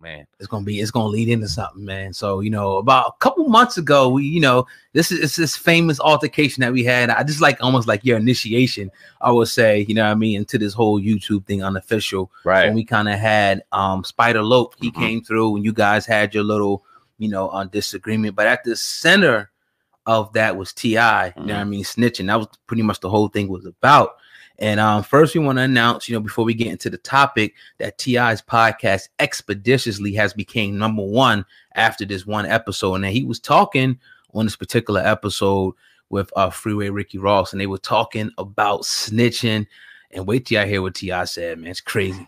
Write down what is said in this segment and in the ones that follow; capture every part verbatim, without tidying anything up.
man, it's gonna be it's gonna lead into something, man. So, you know, about a couple months ago, we, you know, this is it's this famous altercation that we had. I just like almost like your initiation, I would say, you know what I mean, into this whole YouTube thing, unofficial. Right. And we kind of had um Spider Lope. He mm-hmm. came through and you guys had your little, you know, on disagreement. But at the center of that was T I You mm-hmm. know what I mean? Snitching. That was pretty much the whole thing was about. And um, first, we want to announce, you know, before we get into the topic, that T I's podcast Expeditiously has became number one after this one episode. And he was talking on this particular episode with uh, Freeway Ricky Ross, and they were talking about snitching. And wait till I hear what T I said, man. It's crazy.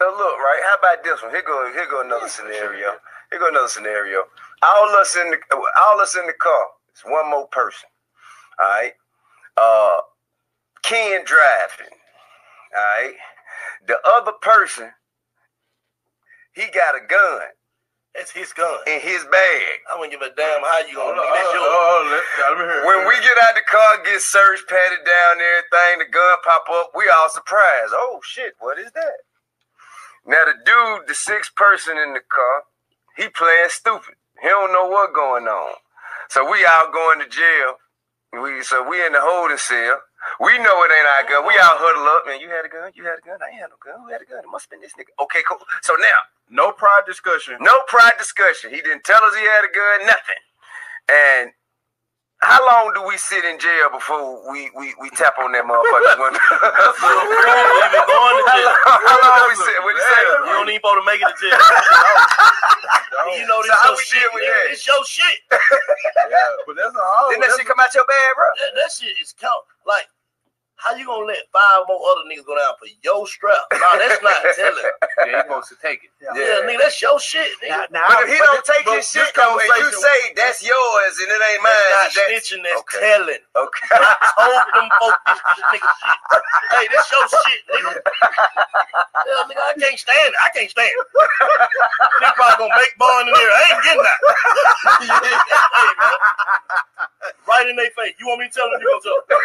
Now look, right? How about this one? Here go, here go another scenario. Here go another scenario. All us in the, all us in the car. It's one more person. All right, uh, Ken driving. All right, the other person, he got a gun. That's his gun in his bag. I wouldn't give a damn how you gonna do that. Oh, when we get out the car, get searched, patted down, everything, the gun pop up. We all surprised. Oh shit, what is that? Now the dude, the sixth person in the car, he playing stupid. He don't know what going on. So we all going to jail. We so we in the holding cell. We know it ain't our gun. We all huddle up. Man, you had a gun. You had a gun. I ain't had no gun. Who had a gun? It must have been this nigga. Okay, cool. So now, no pride discussion. No pride discussion. He didn't tell us he had a gun. Nothing. And how long do we sit in jail before we we, we tap on that motherfucker's window? How, how long we sit? What you say? You don't even want to make it to jail. You know this so your shit. With it's your shit. Yeah, but that's a hard. Didn't that shit come out your bag, bro? That, that shit is count. Like, how you gonna let five more other niggas go down for your strap? Nah, that's not telling. Yeah, he wants to take it. Yeah, yeah, nigga, that's your shit, nigga. Nah, nah, but if he but don't this, take bro, his shit, though, and you say that's yours and it ain't mine, not that's snitching, that's okay. telling. Okay. I told them both this, this nigga shit. Hey, that's your shit, nigga. Yeah, nigga, I can't stand it. I can't stand it. Nigga probably gonna make bond in there. I ain't getting that. Hey, man. Right in their face. You want me to tell them? You gonna tell them.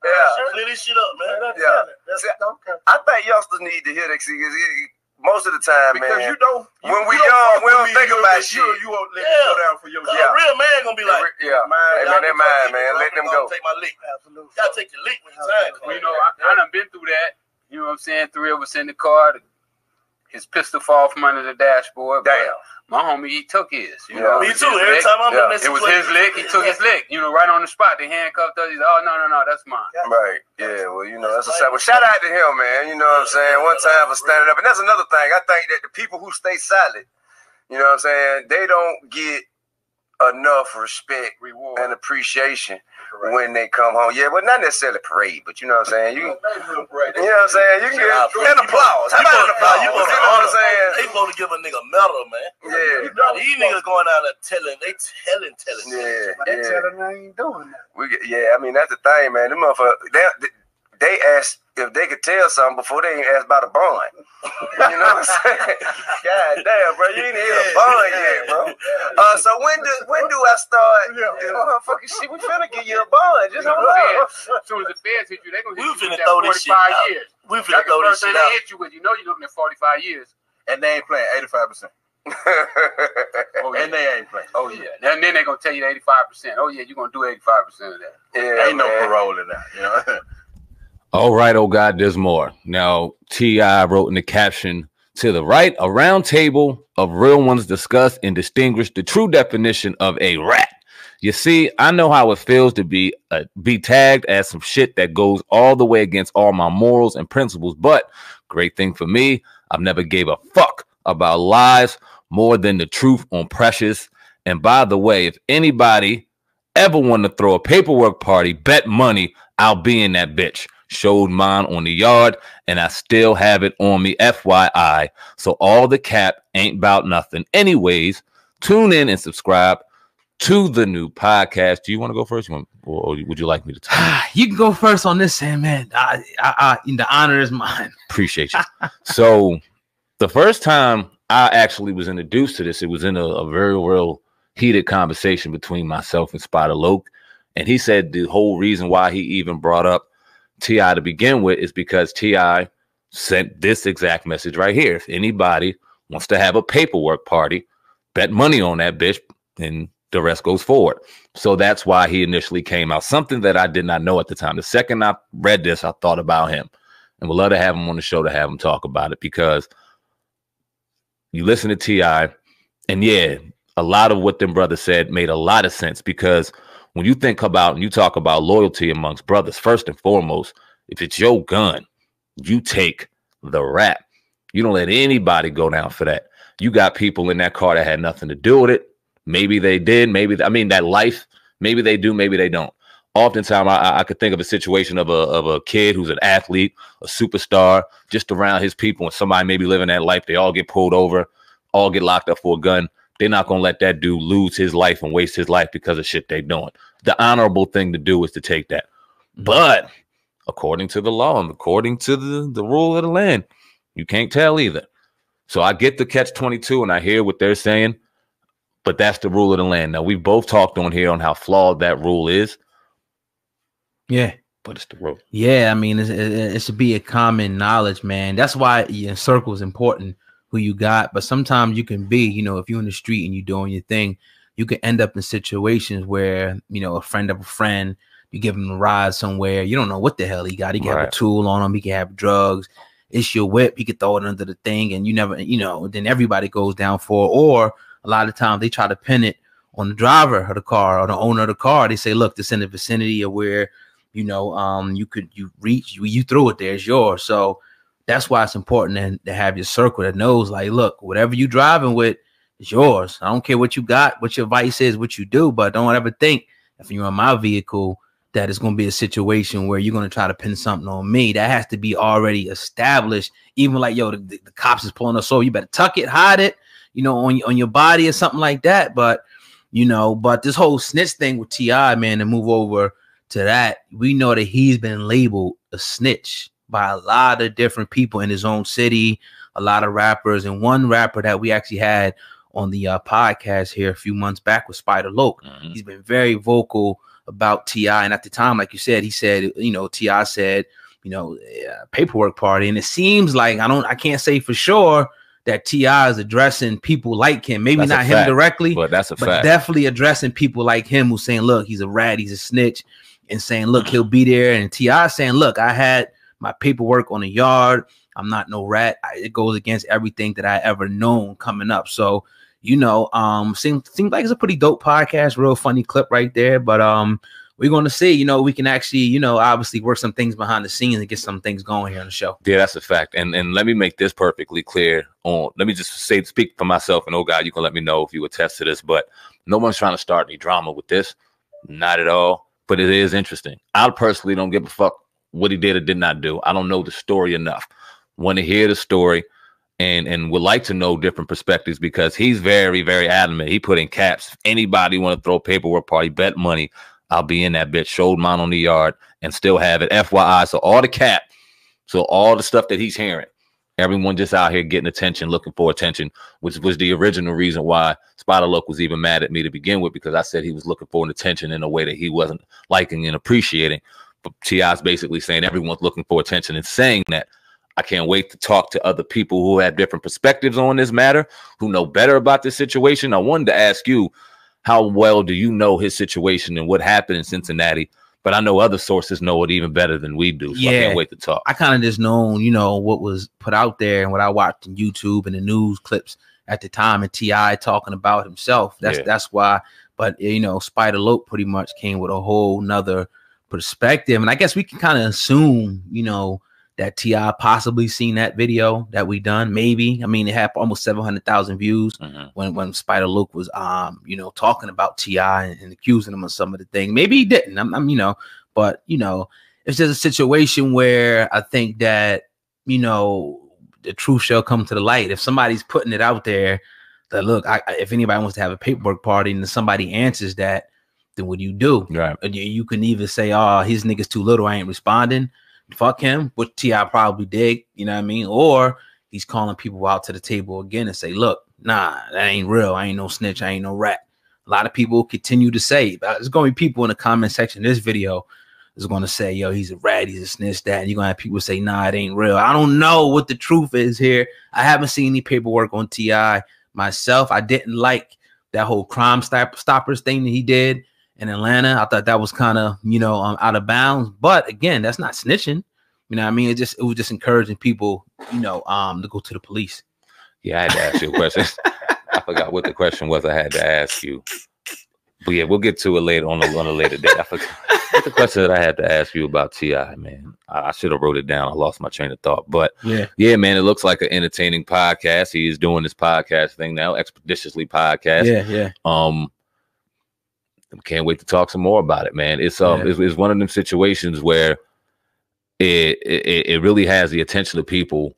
Yeah, clear this shit up, man. That's yeah. That's, See, okay. I think youngsters need to hear that because most of the time, because man, you don't. When we young, we don't think about shit. You won't let yeah. me go down for your. Yeah. A real man gonna be like, yeah, man, man, that man, man, let them go. Take my lick. Absolutely. Gotta take your lick when you time. You know, I, I done been through that. You know what I'm saying? Three of us in the car. The, his pistol fall from under the dashboard. Damn. My homie, he took his. You yeah. know, me too. Every lick. time I'm yeah. in this, it was his lick. He took his lick. You know, right on the spot. They handcuffed us. He's like, oh no, no, no, that's mine. Right. Yeah. Well, you know, that's a sad. Well, shout out to him, man. You know what I'm saying? One time for standing up, and that's another thing. I think that the people who stay silent, you know what I'm saying, they don't get enough respect, reward, and appreciation Correct. when they come home. Yeah, well, not necessarily parade, but you know what I'm saying. You, you know what I'm saying. You can get an applause. How about an applause? You know what I'm saying. They supposed to give a nigga medal, man. Yeah, you know, these niggas going out and telling, they telling, telling. Yeah, they telling I ain't doing that. We, yeah, I mean that's the thing, man. Them motherfuckers, they, they asked if they could tell something before they even asked about a bond. You know what I'm saying? God damn, bro. You ain't even hit a bond yet, bro. Uh, so when do when do I start? Yeah. Motherfucking shit, we finna give you a bond. Just hold on. As soon as the feds hit you, they gonna hit you with that forty-five years. We finna throw this shit out. That's the first thing they hit you with. You know you're looking at forty-five years. And they ain't playing eighty-five percent. Oh, yeah. And they ain't playing. Oh yeah. And then they gonna tell you eighty-five percent. Oh yeah, you're gonna do eighty-five percent of that. Yeah, ain't man. No parole in that. You know. All right, oh God, there's more. Now, T I wrote in the caption, to the right, a round table of real ones discuss and distinguish the true definition of a rat. You see, I know how it feels to be uh, be tagged as some shit that goes all the way against all my morals and principles, but great thing for me, I've never gave a fuck about lies more than the truth on precious. And by the way, if anybody ever want to throw a paperwork party, bet money I'll be in that bitch. Showed mine on the yard, and I still have it on me, F Y I. So all the cap ain't about nothing. Anyways, tune in and subscribe to the new podcast. Do you want to go first? You want, or would you like me to? Talk? You can go first on this, Sam, man. I, I, I, the honor is mine. Appreciate you. So the first time I actually was introduced to this, it was in a, a very real heated conversation between myself and Spider Lope, and he said the whole reason why he even brought up T I to begin with is because T I sent this exact message right here. If anybody wants to have a paperwork party, bet money on that bitch, and the rest goes forward. So that's why he initially came out. Something that I did not know at the time. The second I read this, I thought about him. And we'd love to have him on the show to have him talk about it, because you listen to T I, and yeah, a lot of what them brothers said made a lot of sense, because when you think about and you talk about loyalty amongst brothers, first and foremost, if it's your gun, you take the rap. You don't let anybody go down for that. You got people in that car that had nothing to do with it. Maybe they did. Maybe, I mean, that life, maybe they do, maybe they don't. Oftentimes, I, I could think of a situation of a, of a kid who's an athlete, a superstar, just around his people, and somebody maybe living that life. They all get pulled over, all get locked up for a gun. They're not going to let that dude lose his life and waste his life because of shit they're doing. The honorable thing to do is to take that. But according to the law and according to the, the rule of the land, you can't tell either. So I get the catch twenty-two and I hear what they're saying, but that's the rule of the land. Now, we've both talked on here on how flawed that rule is. Yeah. But it's the rule. Yeah, I mean, it's, it, it should be a common knowledge, man. That's why your circle is important, who you got. But sometimes you can be, you know, if you're in the street and you're doing your thing, you can end up in situations where, you know, a friend of a friend, you give him a ride somewhere. You don't know what the hell he got. He can right. have a tool on him. He can have drugs. It's your whip. He could throw it under the thing, and you never, you know, then everybody goes down for it. Or a lot of times they try to pin it on the driver of the car or the owner of the car. They say, look, this in the vicinity of where, you know, um, you could, you reach, you, you threw it, there's yours. So that's why it's important to, to have your circle that knows, like, look, whatever you driving with is yours. I don't care what you got, what your vice is, what you do, but don't ever think if you're in my vehicle that it's going to be a situation where you're going to try to pin something on me. That has to be already established. Even like, yo, the, the, the cops is pulling us over, you better tuck it, hide it, you know, on, on your body or something like that. But, you know, but this whole snitch thing with T I, man, and move over to that, we know that he's been labeled a snitch by a lot of different people in his own city, a lot of rappers. And one rapper that we actually had on the uh, podcast here a few months back was Spider Lope. Mm-hmm. He's been very vocal about T I. And at the time, like you said, he said, you know, T I said, you know, uh, paperwork party. And it seems like, I don't, I can't say for sure that T I is addressing people like him. Maybe that's not him fact, directly, but that's a but fact. Definitely addressing people like him who's saying, look, he's a rat, he's a snitch, and saying, look, he'll be there. And T I saying, look, I had my paperwork on the yard. I'm not no rat. I, it goes against everything that I ever known coming up. So, you know, um, seems seems like it's a pretty dope podcast, real funny clip right there. But um, we're going to see, you know, we can actually, you know, obviously work some things behind the scenes and get some things going here on the show. Yeah, that's a fact. And and let me make this perfectly clear. On let me just say, speak for myself. And oh God, you can let me know if you attest to this. But no one's trying to start any drama with this. Not at all. But it is interesting. I personally don't give a fuck what he did or did not do. I don't know the story enough. Want to hear the story and, and would like to know different perspectives, because he's very, very adamant. He put in caps. If anybody want to throw paperwork party, bet money, I'll be in that bitch. Showed mine on the yard and still have it. F Y I. So all the cap. So all the stuff that he's hearing. Everyone just out here getting attention, looking for attention, which was the original reason why Spider Lope was even mad at me to begin with, because I said he was looking for an attention in a way that he wasn't liking and appreciating. But T I's basically saying everyone's looking for attention and saying that. I can't wait to talk to other people who have different perspectives on this matter, who know better about this situation. I wanted to ask you, how well do you know his situation and what happened in Cincinnati? But I know other sources know it even better than we do. So yeah, I can't wait to talk. I kind of just known, you know, what was put out there and what I watched on YouTube and the news clips at the time, and T I talking about himself. That's yeah. that's why. But, you know, Spider Lope pretty much came with a whole nother perspective. And I guess we can kind of assume, you know, that T I possibly seen that video that we done. Maybe. I mean, it had almost seven hundred thousand views mm-hmm. when, when Spider Lope was, um, you know, talking about T I and, and accusing him of some of the things. Maybe he didn't. I'm, I'm, you know, but, you know, it's just a situation where I think that, you know, the truth shall come to the light. If somebody's putting it out there that, look, I, if anybody wants to have a paperwork party and somebody answers that, then what do you do? Right. You, you can either say, oh, his nigga's too little, I ain't responding. Fuck him, which T I probably did, you know what I mean? Or he's calling people out to the table again and say, look, nah, that ain't real. I ain't no snitch. I ain't no rat. A lot of people continue to say, there's going to be people in the comment section of this video is going to say, yo, he's a rat, he's a snitch, that, and you're going to have people say, nah, it ain't real. I don't know what the truth is here. I haven't seen any paperwork on T I myself. I didn't like that whole Crime Stoppers thing that he did in Atlanta. I thought that was kind of, you know, um, out of bounds. But again, that's not snitching. You know what I mean? It just, it was just encouraging people, you know, um, to go to the police. Yeah, I had to ask you a question. I forgot what the question was I had to ask you. But yeah, we'll get to it later on a, on a later day. I forgot what the question that I had to ask you about T I, man. I, I should have wrote it down. I lost my train of thought. But yeah, yeah, man, it looks like an entertaining podcast. He is doing this podcast thing now, Expeditiously Podcast. Yeah, yeah. Um, can't wait to talk some more about it, man. It's um, yeah. it's, it's one of them situations where it it, it really has the attention of people,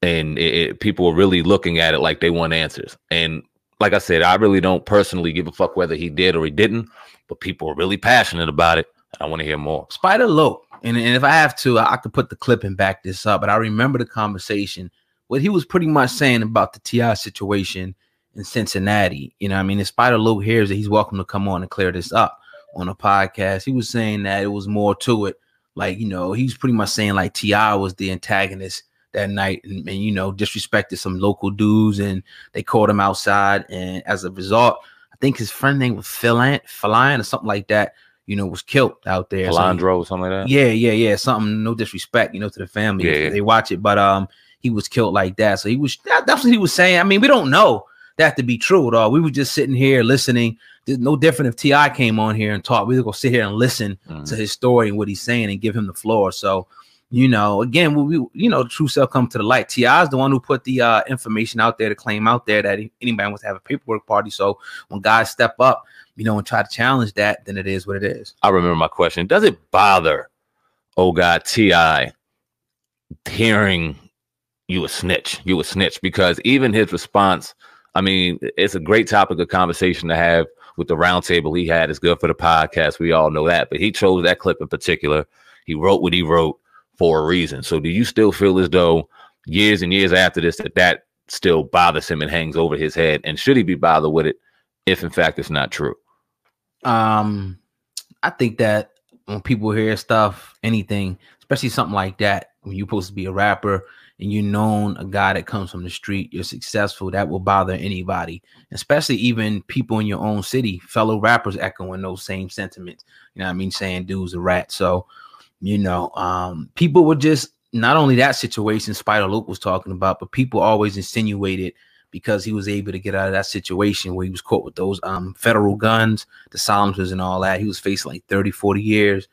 and it, it, people are really looking at it like they want answers. And like I said, I really don't personally give a fuck whether he did or he didn't, but people are really passionate about it, and I want to hear more. Spider Lope, and, and if I have to, I, I could put the clip and back this up, but I remember the conversation, what he was pretty much saying about the T I situation in Cincinnati. You know what I mean? If Spider Lope hears it, he's welcome to come on and clear this up on a podcast. He was saying that it was more to it. Like, you know, he's pretty much saying like T I was the antagonist that night, and, and you know, disrespected some local dudes, and they called him outside, and as a result, I think his friend name was Philant flying or something like that, you know, was killed out there. Philandro or something like that. Yeah, yeah, yeah. Something, no disrespect, you know, to the family. Yeah, yeah. They watch it, but um he was killed like that. So he was that, that's what he was saying. I mean, we don't know that to be true at all. We were just sitting here listening. There's no different if T I came on here and talked. We were gonna sit here and listen mm-hmm. to his story and what he's saying and give him the floor. So you know, again, we, you know, the true self come to the light. T I is the one who put the uh, information out there to claim out there that anybody wants to have a paperwork party. So when guys step up, you know, and try to challenge that, then it is what it is. I remember my question. Does it bother, oh God, T I hearing you a snitch, you a snitch? Because even his response, I mean, it's a great topic of conversation to have with the roundtable he had. It's good for the podcast. We all know that. But he chose that clip in particular. He wrote what he wrote for a reason. So do you still feel as though years and years after this, that that still bothers him and hangs over his head? And should he be bothered with it if, in fact, it's not true? Um, I think that when people hear stuff, anything, especially something like that, when you're supposed to be a rapper and you're known a guy that comes from the street, you're successful, that will bother anybody, especially even people in your own city, fellow rappers echoing those same sentiments. You know what I mean? Saying dude's a rat. So, you know, um, people were just, not only that situation Spider Lope was talking about, but people always insinuated because he was able to get out of that situation where he was caught with those um, federal guns, the silencers and all that. He was facing like thirty, forty years,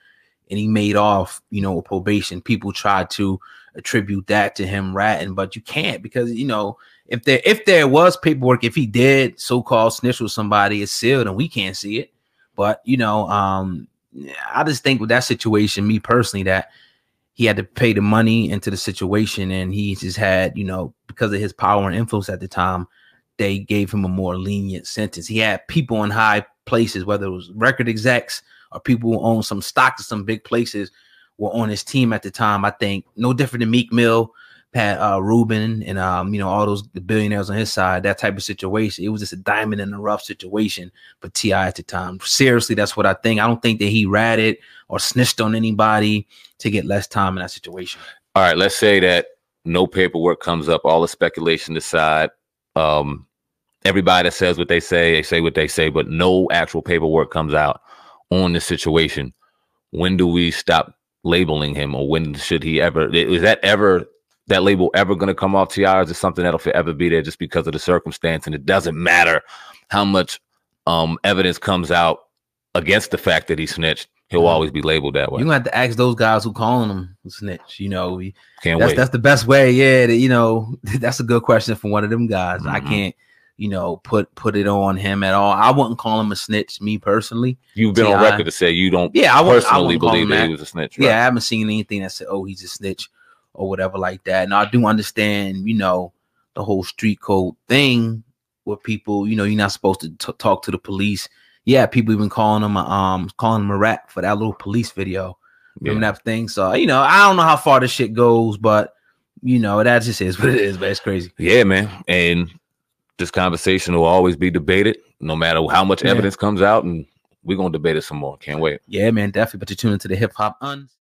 and he made off, you know, with probation. People tried to attribute that to him ratting, but you can't, because, you know, if there if there was paperwork, if he did so-called snitch with somebody, it's sealed and we can't see it. But, you know, um, I just think with that situation, me personally, that he had to pay the money into the situation, and he just had, you know, because of his power and influence at the time, they gave him a more lenient sentence. He had people in high places, whether it was record execs or people who own some stock to some big places, were on his team at the time. I think no different than Meek Mill, Pat uh, Rubin, and um, you know, all those billionaires on his side. That type of situation. It was just a diamond in the rough situation for T I at the time. Seriously, that's what I think. I don't think that he ratted or snitched on anybody to get less time in that situation. All right, let's say that no paperwork comes up. All the speculation aside, um, everybody that says what they say, they say what they say, but no actual paperwork comes out on this situation. When do we stop labeling him, or when should he ever, is that ever, that label ever going to come off T I, or is it something that'll forever be there just because of the circumstance, and it doesn't matter how much um evidence comes out against the fact that he snitched, he'll always be labeled that way? You're gonna have to ask those guys who calling him snitch. You know, can't that's, wait. That's the best way. Yeah, to, you know, that's a good question from one of them guys. Mm-hmm. I can't, you know, put put it on him at all. I wouldn't call him a snitch, me personally. You've been on record to say you don't yeah, I personally believe that he was a snitch. Right? Yeah, I haven't seen anything that said, oh, he's a snitch or whatever like that. And I do understand, you know, the whole street code thing where people, you know, you're not supposed to t talk to the police. Yeah, people even calling him a, um, calling him a rat for that little police video. Remember yeah. that thing? So, you know, I don't know how far this shit goes, but, you know, that just is what it is, but it's crazy. Yeah, man. And this conversation will always be debated no matter how much yeah. evidence comes out, and We're going to debate it some more. Can't wait. Yeah, man, definitely. But you tune into the Hip Hop Uncensored.